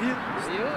Zero.